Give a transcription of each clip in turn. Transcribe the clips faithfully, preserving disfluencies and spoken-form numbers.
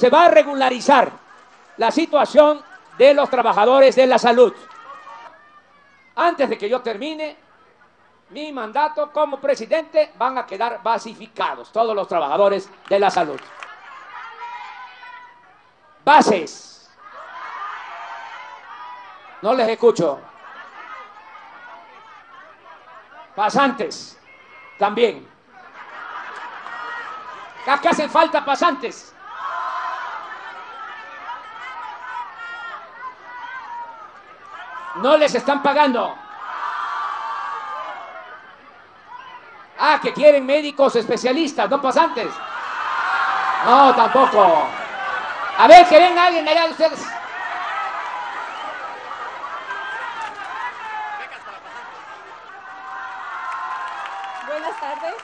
se va a regularizar la situación de los trabajadores de la salud. Antes de que yo termine mi mandato como presidente, van a quedar basificados todos los trabajadores de la salud. Bases. No les escucho. Pasantes. También. ¿A qué hacen falta pasantes? No les están pagando. Ah, que quieren médicos especialistas, no pasantes. No, tampoco. A ver, que venga alguien allá de ustedes. Buenas tardes.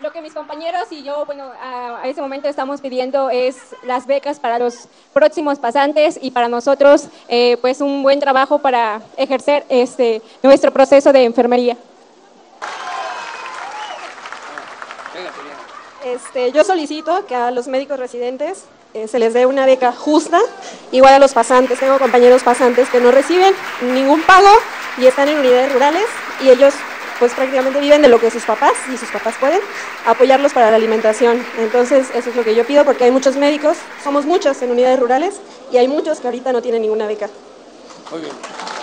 Lo que mis compañeros y yo, bueno, a ese momento estamos pidiendo es las becas para los próximos pasantes y para nosotros, eh, pues, un buen trabajo para ejercer este nuestro proceso de enfermería. Este, yo solicito que a los médicos residentes eh, se les dé una beca justa, igual a los pasantes. Tengo compañeros pasantes que no reciben ningún pago y están en unidades rurales y ellos, pues, prácticamente viven de lo que sus papás, y sus papás pueden apoyarlos para la alimentación. Entonces, eso es lo que yo pido, porque hay muchos médicos, somos muchos en unidades rurales, y hay muchos que ahorita no tienen ninguna beca. Muy bien.